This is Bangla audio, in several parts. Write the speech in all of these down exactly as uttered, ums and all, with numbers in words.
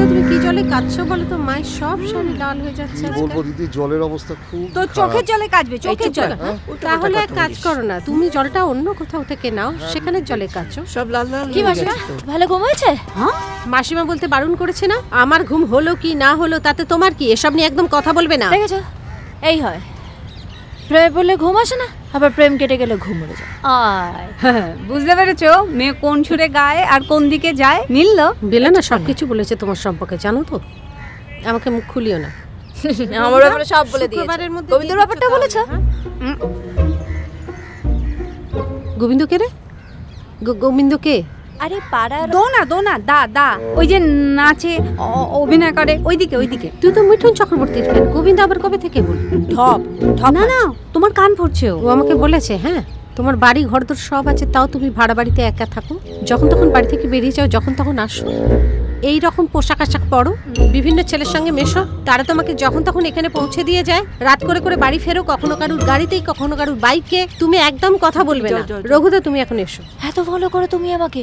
দাদা তুমি কি জলে কাচ্ছো বলো তো, মাই সব শাড়ি লাল হয়ে যাচ্ছে। বলবো দিদি জলের অবস্থা খুব, তো চোখের জলে কাচবে, চোখের জলে। তাহলে কাজ করো না, তুমি জলটা অন্য কোথাও থেকে নাও, সেখানে জলে কাচো, সব লাল লাল। কি মাসিমা ভালো ঘুম হয়েছে? হ্যাঁ মাসিমা বলতে বারণ করেছে না? আমার ঘুম হলো কি না হলো তাতে তোমার কি? এসব নিয়ে একদম কথা বলবে না, দেখেছো? এই হয় প্রেমে বললে ঘুম আসে না, আবার প্রেম কেটে গেলে ঘুম উড়ে যায়। বুঝতে পেরেছো মেয়ে কোন ছুরে গায়ে আর কোন দিকে যায়? মিললো বেলা না সবকিছু বলেছে তোমার সম্পর্কে, জানো তো? আমাকে মুখ খুলিও না, আমার ব্যাপারে সব বলে দিয়েছে। গোবিন্দর ব্যাপারটা বলেছো? গোবিন্দ কে রে? গোবিন্দ কে? আরে পাড়ার দোনা দোনা দা দা, ওই যে নাচে অভিনয় করে, ওইদিকে ওইদিকে। তুই তো মিঠুন চক্রবর্তীর ফ্যান, গোবিন্দ আবার কবে থেকে বল? ঢপ ঢপ না না, তোমার কান পড়ছে। ও আমাকে বলেছে হ্যাঁ তোমার বাড়ি ঘর দর সব আছে, তাও তুমি ভাড়া বাড়িতে একা থাকো, যখন তখন বাড়ি থেকে বেরিয়ে যাও, যখন তখন আসো, এই রকম পোশাক আশাক পরো, বিভিন্ন ছেলের সঙ্গে মেশো, তারা তোমাকে যখন তখন এখানে পৌঁছে দিয়ে যায়, রাত করে করে বাড়ি ফেরো, কখনো কারুর গাড়িতেই কখনো কারুর বাইকে। তুমি একদম কথা বলবে না। রঘুদা তুমি এখন এসো। হ্যাঁ তো ফলো করো তুমি আমাকে।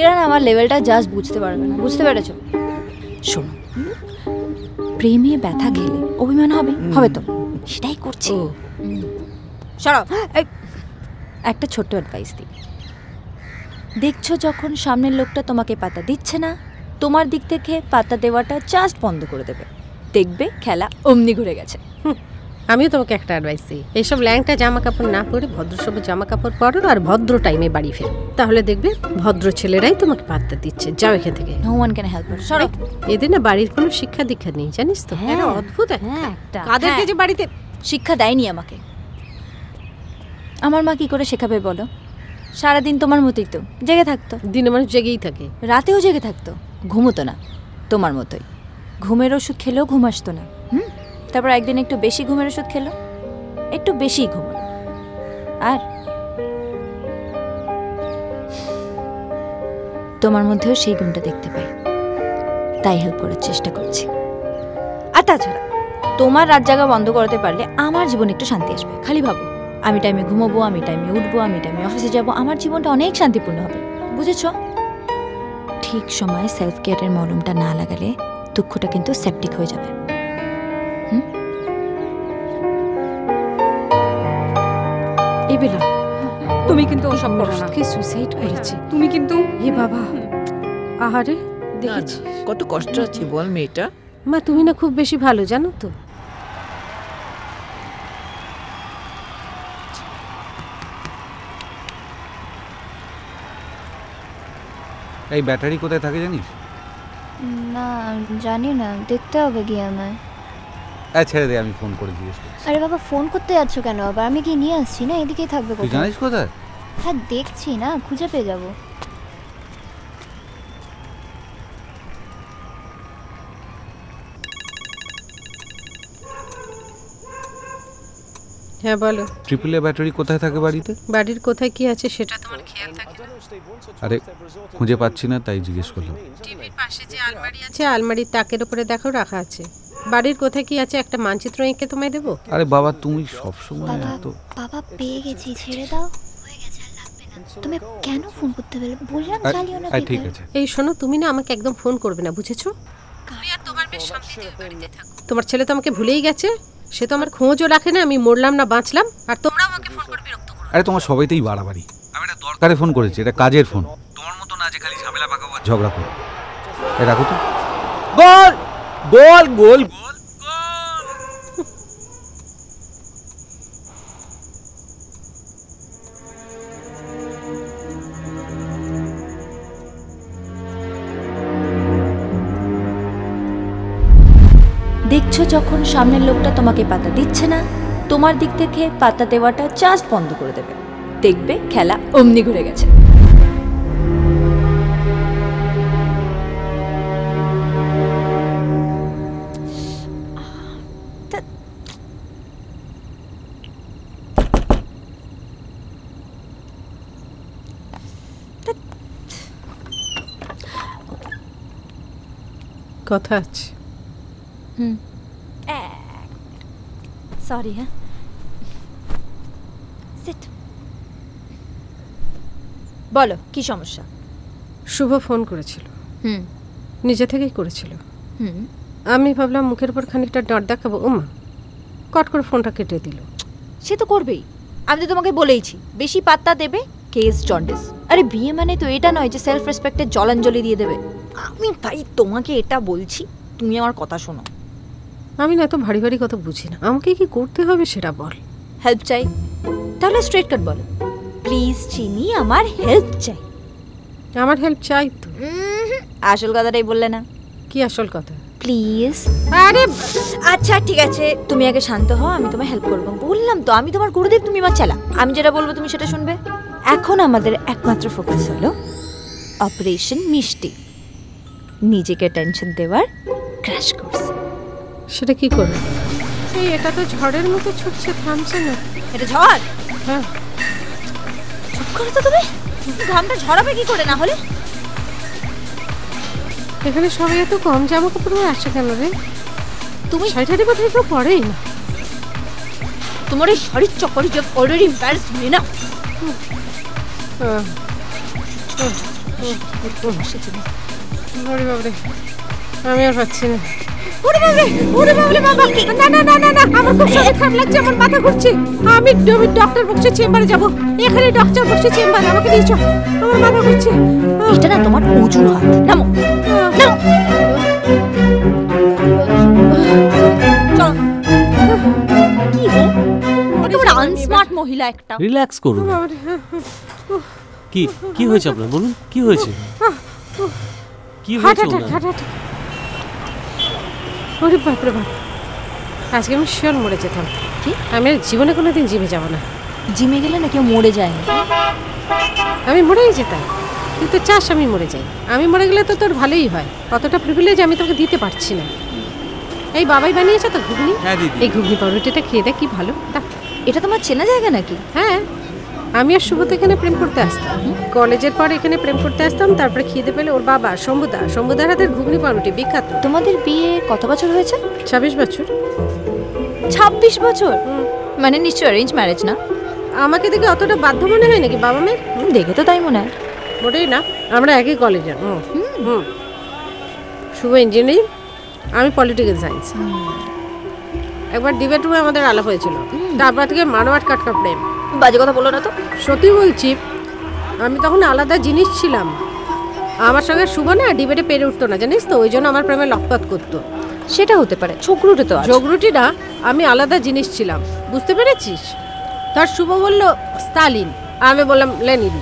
এরা না আমার লেভেলটা জাস্ট বুঝতে পারবে না, বুঝতে পেরেছো? শোনো প্রেমে ব্যথা খেলে অভিমান হবে, হবে তো, সেটাই করছি। সরো। একটা ছোট্ট অ্যাডভাইস দিই, দেখছো যখন সামনের লোকটা তোমাকে পাতা দিচ্ছে না, তোমার দিক থেকে পাতা দেওয়াটা জাস্ট বন্ধ করে দেবে, দেখবে খেলা অমনি ঘুরে গেছে। আমিও তোমাকে একটা অ্যাডভাইস দিই, এইসব ল্যাংটা জামা কাপড় না পরে ভদ্র সব জামা কাপড় পরো, আর ভদ্র টাইমে বাড়ি ফেরো, তাহলে দেখবে ভদ্র ছেলেরাই তোমাকে পাত্তা দিচ্ছে। যাও এখান থেকে। No one can help us. সরো। এদের না বাড়ির কোনো শিক্ষা দীক্ষা নেই জানিস তো, এটা অদ্ভুত একটা। কাদেরকে যে বাড়িতে শিক্ষা দেয়নি আমাকে। আমার মা কি করে শেখাবে বলো? সারাদিন তোমার মতোই তো জেগে থাকতো, দিনে মানুষ জেগেই থাকে, রাতেও জেগে থাকতো, ঘুমতো না তোমার মতোই, ঘুমের ওষুধ খেলেও ঘুম আসতো না। হুম তারপর একদিন একটু বেশি ঘুমের ওষুধ খেলো, একটু বেশি ঘুমলো, আর তোমার মধ্যেও সেই গুণটা দেখতে পাই, তাই হেল্প করার চেষ্টা করছি। আর তাছাড়া তোমার রাত জাগা বন্ধ করতে পারলে আমার জীবনে একটু শান্তি আসবে। খালি ভাবো আমি টাইমে ঘুমাবো, আমি টাইমে উঠবো, আমি টাইমে অফিসে যাবো, আমার জীবনটা অনেক শান্তিপূর্ণ হবে, বুঝেছো? ঠিক সময় সেলফ কেয়ারের মলমটা না লাগালে দুঃখটা কিন্তু সেপটিক হয়ে যাবে। বেলা তুমি কিন্তু ওসব করো না, কে সুইসাইড করেছে তুমি কিন্তু? এ বাবা আহারে দেখেছ কত কষ্ট আছে বল মেয়েটা। মা তুমি না খুব বেশি ভালো জানো তো। এই ব্যাটারি কোথায় থাকে জানিস? না জানি না, দেখতে হবে গিয়ে আমায়। আচ্ছা রে আমি ফোন করে দিয়েছি। আরে বাবা ফোন করতে যাচ্ছ কেন আবার? আমি কি নিয়ে আসছি না, এদিকেই থাকবে। কোথায় জানিস কোথায়? হ্যাঁ দেখছি না, খুঁজে পেয়ে যাব। হ্যাঁ বলো। ট্রিপল এ ব্যাটারি কোথায় থাকে বাড়িতে? বাড়ির কোথায় কি আছে সেটা তোমার খেয়াল থাকে না? আরে খুঁজে পাচ্ছি না তাই জিজ্ঞেস করলাম। টিভির পাশে যে আলমারি আছে, আলমারির তাকের উপরে দেখো রাখা আছে। বাড়ির কোথায় কি আছে একটা মানচিত্র এঁকে তোমায় দেবো। আরে বাবা তুমি সব সময় এত। বাবা পেয়ে গেছি, ছেড়ে দাও, হয়ে গেছে, আর লাগবে না। তুমি কেন ফোন করতে বলে বললাম চালিও না। ঠিক আছে এই শোনো, তুমি না আমাকে একদম ফোন করবে না বুঝেছো? তুমি আর তোমার বেশ শান্তিতে ওই বাড়িতে থাকো। তোমার ছেলে তো আমাকে ভুলেই গেছে, সে তো আমার খোঁজও রাখে না, আমি মরলাম না বাঁচলাম, আর তোমরা আমাকে ফোন করে বিরক্ত করো। আরে তোমার সবাইতেই বাড়াবাড়ি, আমি এটা দরকারে ফোন করেছি, এটা কাজের ফোন, তোমার মতো না যে খালি ঝামেলা পাকাবো আর ঝগড়া করবো। এই রাখো তো। বল গোল গোল গোল গোল। দেখছো যখন সামনের লোকটা তোমাকে পাতা দিচ্ছে না, তোমার দিক থেকে পাতা দেওয়াটা জাস্ট বন্ধ করে দেবে, দেখবে খেলা অমনি ঘুরে গেছে। কথা আছে। হুম সরি হ্যাঁ সিট। বলো কি সমস্যা? শুভ ফোন করেছিল। হুম নিজে থেকেই করেছিল। হুম আমি ভাবলাম মুখের উপর খানিকটা ডট দেখাবো, ওমা কট করে ফোনটা কেটে দিল। সে তো করবেই, আমি তো তোমাকে বলেইছি বেশি পাত্তা দেবে। কেস জন্ডিস, আরে বিয়ে মানে তো এটা নয় যে সেলফ রেসপেক্টে জলাঞ্জলি দিয়ে দেবে। আমি ভাই তোমাকে এটা বলছি, তুমি আমার কথা শোনো। আমি না তো ভারী ভারী কথা বুঝি না, আমাকে কি করতে হবে সেটা বল। হেল্প চাই? তাহলে স্ট্রেট কাট বলো, প্লিজ চিনি আমার হেল্প চাই। আমার হেল্প চাই তো? আসল কথাটাই বললে না। কি আসল কথা? প্লিজ। আরে আচ্ছা ঠিক আছে, তুমি আগে শান্ত হও, আমি তোমায় হেল্প করবো। বললাম তো আমি তোমার গুরুদেব, তুমি আমার চালা, আমি যেটা বলবো তুমি সেটা শুনবে। এখন আমাদের একমাত্র ফোকাস হলো অপারেশন মিষ্টি, নিজেকে টেনশন দেওয়ার ক্র্যাশ কোর্স। সেটা কি করবে? এটা তো ঝড়ের মতো ছুটছে, থামছে না। এটা ঝড়? হ্যাঁ। চুপ করো তো তুমি, ঘামটা ঝরাবে কি করে না হলে? এখানে সবাই এত কম জামা কাপড় পরে আসছে কেন রে? তুমি শাড়ি পরে তো পরেই না, তোমার এই শাড়ির চকরি যে অলরেডি ইমপ্যাসড মি না। আমি আর পাচ্ছি না। ওরে বাবা ওরে বাবা বাবা, না না না না না, আমার খুব শরীর খারাপ লাগছে, আমার মাথা ঘুরছে। আমি ডক্টর বক্সের চেম্বারে যাব। এখানে ডক্টর বক্সের চেম্বারে আমাকে নিয়ে চল, আমার মাথা ঘুরছে। এটা না তোমার উজু হাত, নামো নামো চল। কি রে তোমরা আনস্মার্ট মহিলা একটা। রিল্যাক্স করুন। কি কি হয়েছে আপনার বলুন, কি হয়েছে? কি হয়েছে? ওরে বাপরে বাপ, আজকে আমি শিওর মরে যেতাম। কি? আমি জীবনে কোনোদিন জিমে যাব না। জিমে গেলে না কেউ মরে যায় না। আমি মরেই যেতাম, তুই তো চাস আমি মরে যাই। আমি মরে গেলে তো তোর ভালোই হয়, অতটা প্রিভিলেজ আমি তোকে দিতে পারছি না। এই বাবাই বানিয়েছে তো ঘুগনি। এই ঘুগনি পাউরুটিটা খেয়ে দেখ কি ভালো। এটা তোমার চেনা জায়গা নাকি? হ্যাঁ, আমি আর শুভ তো এখানে প্রেম করতে আসতাম, কলেজের পর এখানে প্রেম করতে আসতাম। তারপরে খিদে পেলে ওর বাবা শম্ভুদা, শম্ভুদার হাতের ঘুগনি পাউরুটি বিখ্যাত। তোমাদের বিয়ে কত বছর হয়েছে? ছাব্বিশ বছর। ছাব্বিশ বছর মানে নিশ্চয়ই অ্যারেঞ্জ ম্যারেজ না? আমাকে দেখে অতটা বাধ্য মনে হয় নাকি বাবা মেয়ে? দেখে তো তাই মনে হয়। মোটেই না, আমরা একই কলেজে। হুম শুভ ইঞ্জিনিয়ারিং, আমি পলিটিক্যাল সায়েন্স। একবার ডিবেট রুমে আমাদের আলাপ হয়েছিল, তারপর থেকে মানবাট কাটকা প্রেম। বাজে কথা বলো না তো, সত্যি বলছি। আমি তখন আলাদা জিনিস ছিলাম, আমার সঙ্গে শুভ না ডিবেটে পেরে উঠতো না জানিস তো, ওই জন্য আমার প্রেমে লকপাত করতো। সেটা হতে পারে, ছোকরুটে তো ছোকরুটি না, আমি আলাদা জিনিস ছিলাম, বুঝতে পেরেছিস? তার শুভ বলল স্টালিন, আমি বললাম লেনিন।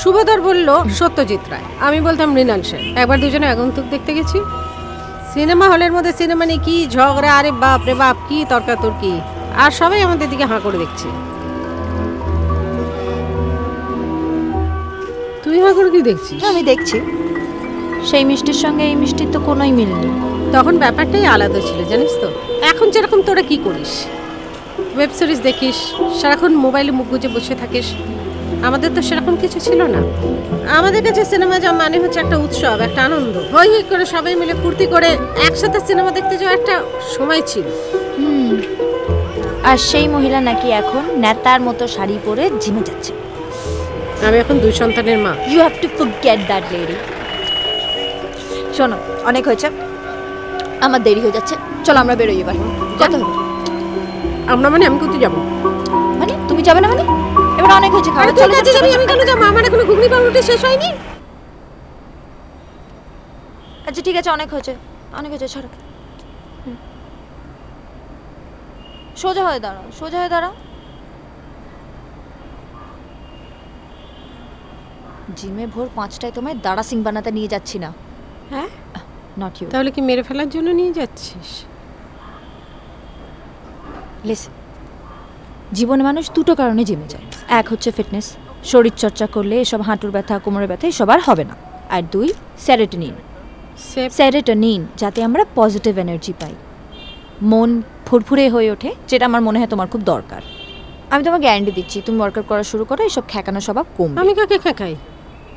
শুভধর বলল সত্যজিৎ রায়, আমি বলতাম মৃণাল সেন। একবার দুজনে আগন্তুক দেখতে গেছি সিনেমা হলের মধ্যে। সিনেমা নিয়ে কি ঝগড়া, আরে বাপ রে বাপ, কি তর্কাতর্কি, আর সবাই আমাদের দিকে হাঁ করে দেখছে। তুই হাঁ করে কি দেখছিস? আমি দেখছি। সেই মিষ্টির সঙ্গে এই মিষ্টির তো কোনোই মিল নেই। তখন ব্যাপারটাই আলাদা ছিল জানিস তো। এখন যেরকম তোরা কি করিস, ওয়েব সিরিজ দেখিস, সারাক্ষণ মোবাইলে মুখ গুজে বসে থাকিস। আমাদের তো সেরকম কিছু ছিল না। আমাদের কাছে সিনেমা যাওয়া মানে হচ্ছে একটা উৎসব, একটা আনন্দ, হই হই করে সবাই মিলে ফুর্তি করে একসাথে সিনেমা দেখতে যাওয়া একটা সময় ছিল। আর সেই মহিলা নাকি এখন নেতার মতো শাড়ি পরে জিমে যাচ্ছে। আমি এখন দুই সন্তানের মা। You have to forget that lady. শোনো অনেক হয়েছে, আমার দেরি হয়ে যাচ্ছে, চলো আমরা বেরোই এবার। কত হবে? আমরা মানে আমি কোথায় যাব? মানে তুমি যাবে না? মানে এবার অনেক হয়েছে, খাবার চলে যাচ্ছে। আমি কেন যাব? আমার এখনো ঘুগনি পাউরুটি শেষ হয়নি। আচ্ছা ঠিক আছে, অনেক হয়েছে, অনেক হয়েছে, ছাড়ো। সোজা হয়ে দাঁড়াও, সোজা হয়ে দাঁড়াও। জিমে ভোর পাঁচটায় তোমায় দাঁড়া সিং বানাতে নিয়ে যাচ্ছি না। হ্যাঁ নট ইউ। তাহলে কি মেরে ফেলার জন্য নিয়ে যাচ্ছিস? লিসেন, জীবনে মানুষ দুটো কারণে জিমে যায়। এক হচ্ছে ফিটনেস, শরীরচর্চা করলে এসব হাঁটুর ব্যথা, কোমরের ব্যথা এসব আর হবে না। আর দুই সেরোটোনিন, সেরোটোনিন যাতে আমরা পজিটিভ এনার্জি পাই, মন ফুরফুরে হয়ে ওঠে, যেটা আমার মনে হয় তোমার খুব দরকার। আমি তোমাকে গ্যারান্টি দিচ্ছি, তুমি ওয়ার্কআউট করা শুরু করো, এসব খেকানো স্বভাব কমবে। আমি কাকে খেকাই?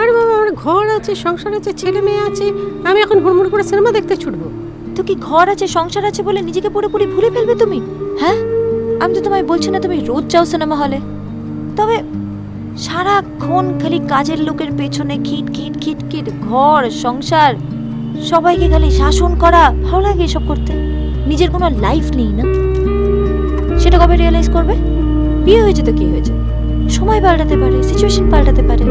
আরে বাবা, আমার ঘর আছে, সংসার আছে, ছেলে মেয়ে আছে, আমি এখন হুড়মুড় করে সিনেমা দেখতে ছুটবো? তো কি ঘর আছে সংসার আছে বলে নিজেকে পুরোপুরি ভুলে ফেলবে তুমি? হ্যাঁ, আমি তো তোমায় বলছি না তুমি রোজ যাও সিনেমা হলে, তবে সারাক্ষণ খালি কাজের লোকের পেছনে খিট খিট খিট খিট, ঘর সংসার সবাইকে খালি শাসন করা। ভালো লাগে এসব করতে? নিজের কোনো লাইফ নেই না, সেটা কবে রিয়েলাইজ করবে? বিয়ে হয়েছে তো কি হয়েছে, সময় পাল্টাতে পারে, সিচুয়েশন পাল্টাতে পারে,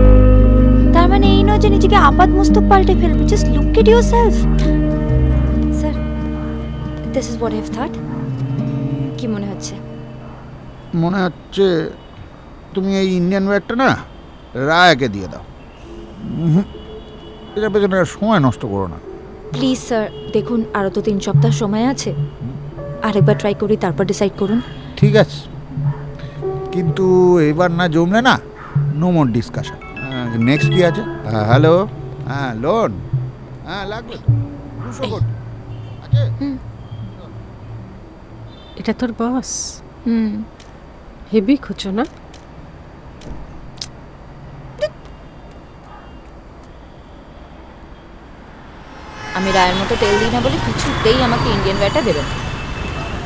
তার মানে এই নয় যে নিজেকে আপাত মস্তক পাল্টে ফেলবে। Just look at yourself. Sir, this is what I have thought. কি মনে হচ্ছে? মনে হচ্ছে তুমি এই ইন্ডিয়ান ওয়্যারটা না রায়াকে দিয়ে দাও, এটার পেছনে সময় নষ্ট করো না। প্লিজ স্যার, দেখুন আরও তো তিন সপ্তাহ সময় আছে, আরেকবার ট্রাই করি, তারপর ডিসাইড করুন। ঠিক আছে, কিন্তু এবার না জমলে না, নো মোর ডিসকাশন। নেক্সট কি আছে? হ্যালো, হ্যাঁ লোন, হ্যাঁ লাগবে দুশো কোটি। আচ্ছা, এটা তোর বস? হুম, হেভি খুঁজো না? আমি রায়ের মতো তেল দিই না বলে কিছুতেই আমাকে ইন্ডিয়ান ওয়্যারটা দেবেন,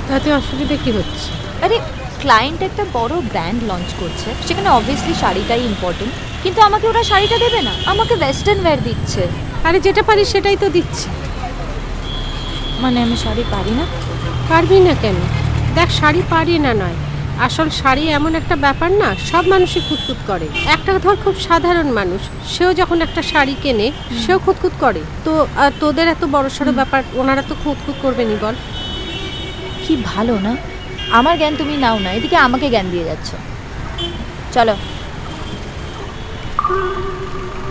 তাতে অসুবিধা কি হচ্ছে? আরে ক্লায়েন্ট একটা বড় ব্র্যান্ড লঞ্চ করছে, সেখানে অবভিয়াসলি শাড়িটাই ইম্পর্টেন্ট, কিন্তু আমাকে ওরা শাড়িটা দেবে না, আমাকে ওয়েস্টার্ন ওয়্যার দিচ্ছে। আরে যেটা পারি সেটাই তো দিচ্ছে। মানে আমি শাড়ি পারি না? পারবি না কেন? দেখ, শাড়ি পারি না নয়, আসল শাড়ি এমন একটা ব্যাপার না, সব মানুষই খুঁতখুত করে। একটা ধর খুব সাধারণ মানুষ, সেও যখন একটা শাড়ি কেনে সেও খুঁতখুত করে, তো তোদের এত বড় সড়ো ব্যাপার, ওনারা তো খুঁতখুত করবেনি বল? কি ভালো না, আমার জ্ঞান তুমি নাও না, এদিকে আমাকে জ্ঞান দিয়ে যাচ্ছ। চলো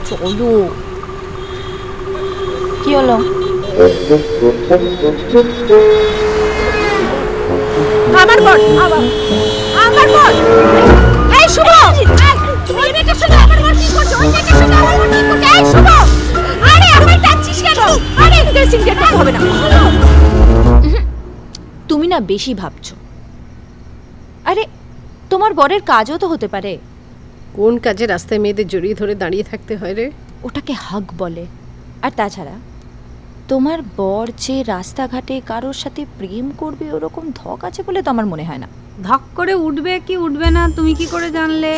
চলো। কি হলো? আমার বল, আমার আমার বল। এই শুভ, এই মেয়েটার সঙ্গে আমার বল কি করছে? ওই মেয়েটার সঙ্গে আমার বল কি করছে? এই শুভ, আরে আমায় ডাকছিস কেন? আরে ড্রেসিং টেবিল হবে না। তুমি না বেশি ভাবছো। আরে তোমার বরের কাজও তো হতে পারে। কোন কাজে রাস্তায় মেয়েদের জড়িয়ে ধরে দাঁড়িয়ে থাকতে হয় রে? ওটাকে হাগ বলে। আর তাছাড়া তোমার বর যে রাস্তাঘাটে কারোর সাথে প্রেম করবে ওরকম ধক আছে বলে তো আমার মনে হয় না। ধক করে উঠবে কি উঠবে না তুমি কি করে জানলে?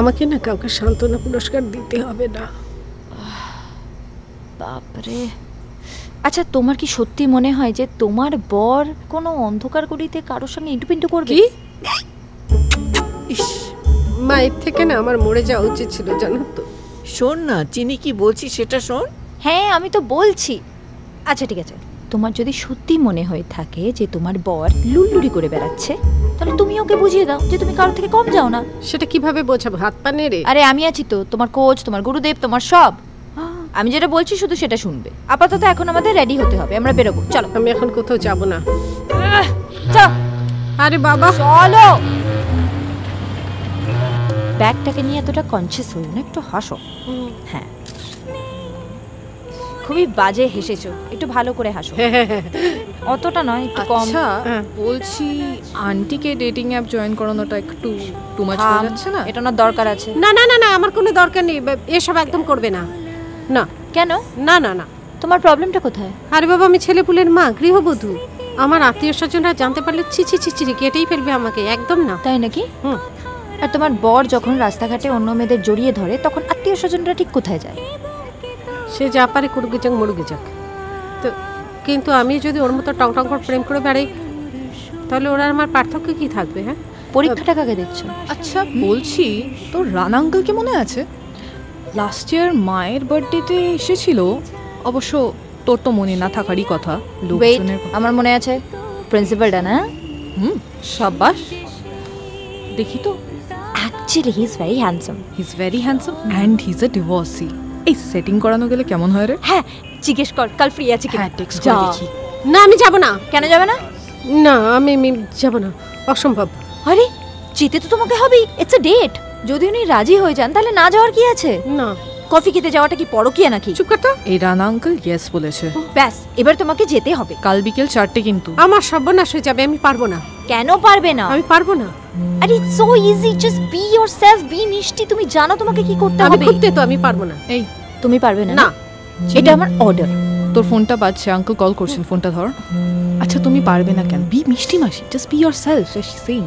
আমাকে না কাউকে সান্ত্বনা পুরস্কার দিতে হবে না। বাপরে। আচ্ছা, তোমার কি সত্যি মনে হয় যে তোমার বর কোনো অন্ধকার গলিতে কারোর সঙ্গে ইন্টু পিন্টু করবে? ইস মা, এর থেকে না আমার মরে যাওয়া উচিত ছিল জানো তো। শোন না চিনি কি বলছি সেটা শোন। হ্যাঁ আমি তো বলছি। আচ্ছা ঠিক আছে, তোমার যদি সত্যি মনে হয়ে থাকে যে তোমার বর লুল্লুড়ি করে বেড়াচ্ছে, তাহলে তুমি ওকে বুঝিয়ে দাও যে তুমি কারোর থেকে কম যাও না। সেটা কিভাবে বোঝাবো? হাত পা নেড়ে? আরে আমি আছি তো, তোমার কোচ, তোমার গুরুদেব, তোমার সব। আমি যেটা বলছি শুধু সেটা শুনবে। আপাতত এখন আমাদের রেডি হতে হবে, আমরা বেরোবো। চলো। আমি এখন কোথাও যাবো না। আরে বাবা চলো। ব্যাগটাকে নিয়ে এতটা কনসিয়াস হই না, একটু হাসো। হ্যাঁ খুবই বাজে হেসেছো, একটু ভালো করে হাসো। অতটা নয়, একটু কম। আচ্ছা বলছি, আন্টিকে ডেটিং অ্যাপ জয়েন করানোটা একটু টু মাচ হয়ে যাচ্ছে না? এটা না দরকার আছে? না না না, আমার কোনো দরকার নেই, এসব একদম করবে না। না কেন? না না না। তোমার প্রবলেমটা কোথায়? আরে বাবা, আমি ছেলেপুলের মা, গৃহবধূ, আমার আত্মীয় স্বজনরা জানতে পারলে ছি ছি ছি ছি কেটেই ফেলবে আমাকে। একদম না। তাই নাকি? হুম। আর তোমার বর যখন রাস্তাঘাটে অন্য মেয়েদের জড়িয়ে ধরে তখন আত্মীয় স্বজনরা ঠিক কোথায় যায়? সে যা পারে কুড়ুগে যাক মরুগে যাক, তো কিন্তু আমি যদি ওর মতো টং টং করে প্রেম করে বেড়াই তাহলে ওরা আমার পার্থক্য কি থাকবে? হ্যাঁ, পরীক্ষাটা কাকে দেখছো? আচ্ছা বলছি, তোর রানা আঙ্কেল কি মনে আছে? লাস্ট ইয়ার মায়ের বার্থডেতে এসেছিল, অবশ্য তোর তো মনে না থাকারই কথা। আমার মনে আছে, প্রিন্সিপালটা না? হুম, সাব্বাস। দেখি তো। Actually he's very handsome. He's very handsome and he's a divorcee. এই সেটিং করানো গেলে কেমন হয় রে? হ্যাঁ জিজ্ঞেস কর, কাল ফ্রি আছে কিনা টেক্সট করে দেখি। না আমি যাব না। কেন যাবে না? না আমি যাব না, অসম্ভব। আরে যেতে তো তোমাকে হবেই, ইটস আ ডেট। যদি উনি রাজি হয়ে যান তাহলে না যাওয়ার কি আছে? না কফি খেতে যাওয়াটা কি পরকিয়া নাকি? চুপ কর তো। এই রানা আঙ্কেল ইয়েস বলেছে, ব্যাস এবার তোমাকে যেতে হবে। কাল বিকেল চারটে কিন্তু। আমার সর্বনাশ হয়ে যাবে, আমি পারবো না। কেন পারবে না? আমি পারবো না। আরে it's so easy, just be yourself, be মিষ্টি। তুমি জানো তোমাকে কি করতে হবে। আমি করতে তো আমি পারবো না। এই তুমি পারবে না? না এটা আমার অর্ডার। তোর ফোনটা বাজছে, আঙ্কেল কল করছেন, ফোনটা ধর। আচ্ছা তুমি পারবে না কেন? বি মিষ্টি মাসি, জাস্ট বি ইয়োরসেলফ।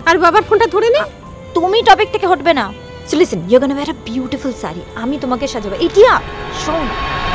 আর বাবার ফোনটা ধরে নে। তুমি টপিক থেকে হটবে না। So listen, you're gonna wear a beautiful sari. Ami tomake sajabo. Etia, show.